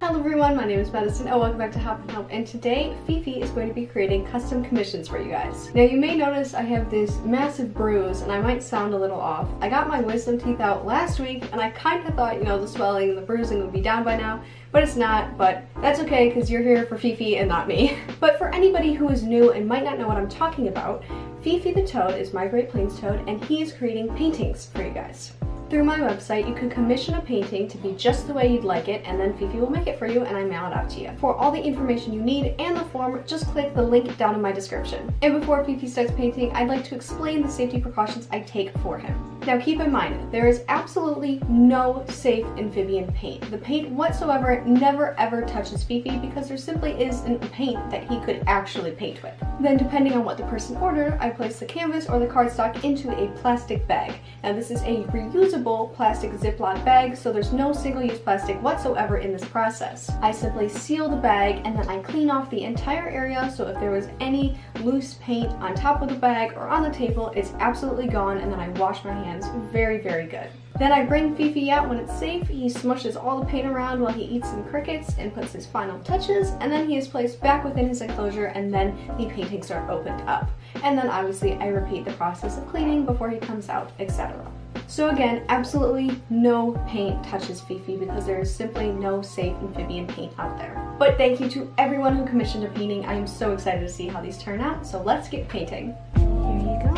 Hello everyone, my name is Madison and welcome back to Hoppin' Help, and today Fifi is going to be creating custom commissions for you guys. Now you may notice I have this massive bruise and I might sound a little off. I got my wisdom teeth out last week and I kind of thought, you know, the swelling and the bruising would be down by now, but it's not, but that's okay because you're here for Fifi and not me. But for anybody who is new and might not know what I'm talking about, Fifi the Toad is my Great Plains Toad and he is creating paintings for you guys. Through my website, you can commission a painting to be just the way you'd like it, and then Fifi will make it for you and I mail it out to you. For all the information you need and the form, just click the link down in my description. And before Fifi starts painting, I'd like to explain the safety precautions I take for him. Now keep in mind, there is absolutely no safe amphibian paint. The paint whatsoever never ever touches Fifi because there simply isn't a paint that he could actually paint with. Then depending on what the person ordered, I place the canvas or the cardstock into a plastic bag. Now this is a reusable plastic Ziploc bag, so there's no single-use plastic whatsoever in this process. I simply seal the bag and then I clean off the entire area, so if there was any loose paint on top of the bag or on the table, it's absolutely gone, and then I wash my hands. Very, very good. Then I bring Fifi out when it's safe. He smushes all the paint around while he eats some crickets and puts his final touches, and then he is placed back within his enclosure, and then the paintings are opened up. And then obviously I repeat the process of cleaning before he comes out, etc. So again, absolutely no paint touches Fifi because there is simply no safe amphibian paint out there. But thank you to everyone who commissioned a painting. I am so excited to see how these turn out, so let's get painting. Here you go.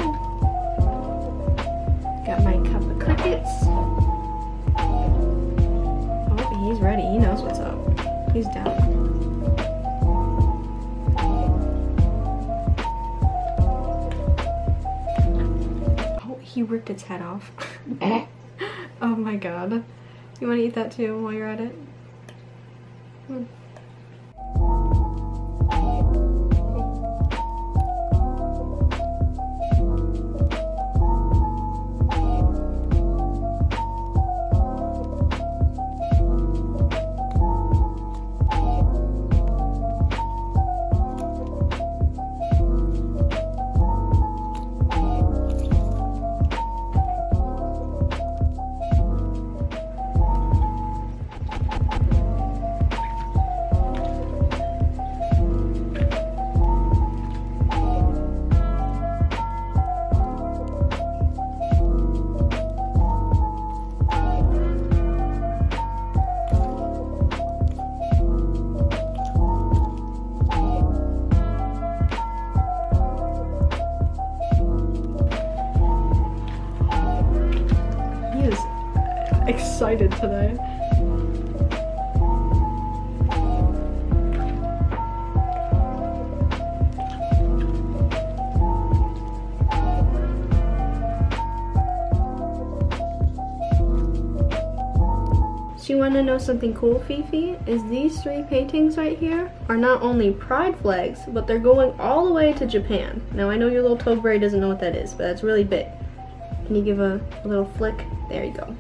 Got my cup of crickets. Oh, he's ready. He knows what's up. He's down. Oh, he ripped its head off. Oh my god. You want to eat that too while you're at it? Hmm. Excited today. So you want to know something cool, Fifi? Is these three paintings right here are not only pride flags, but they're going all the way to Japan. Now I know your little toad brain doesn't know what that is, but that's really big. Can you give a little flick? There you go.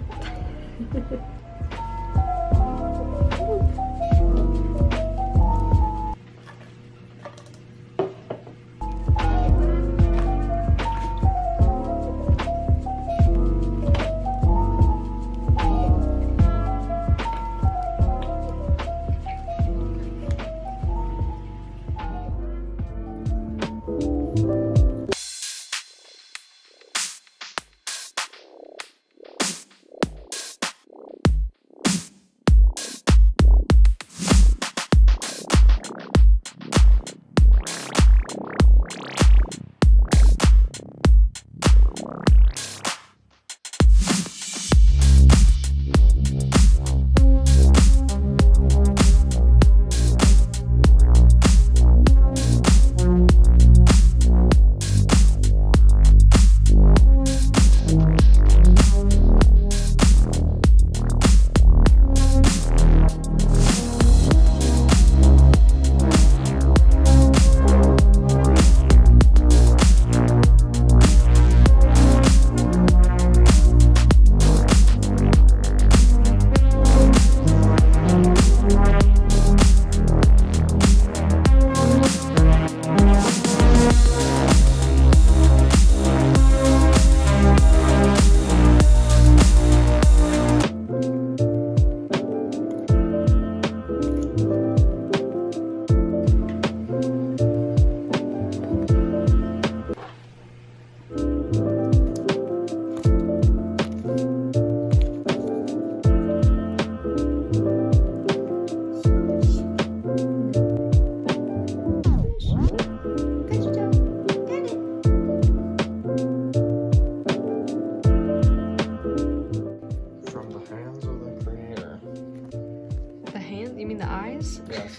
guys? Yes.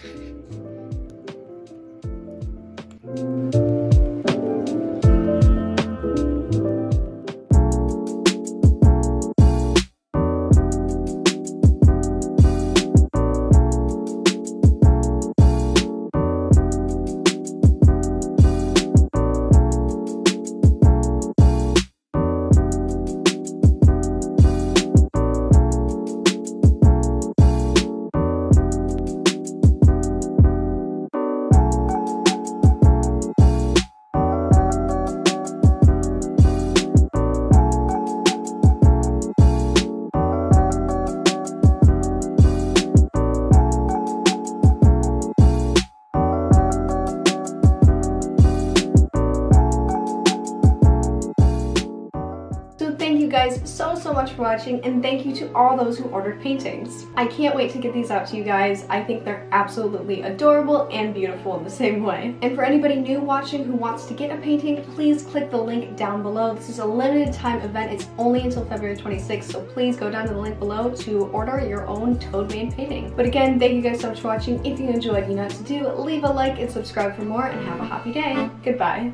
Guys, so much for watching, and thank you to all those who ordered paintings. I can't wait to get these out to you guys. I think they're absolutely adorable and beautiful in the same way. And for anybody new watching who wants to get a painting, please click the link down below. This is a limited time event. It's only until February 26th, so please go down to the link below to order your own Toadman painting. But again, thank you guys so much for watching. If you enjoyed, you know what to do. Leave a like and subscribe for more, and have a happy day. Goodbye.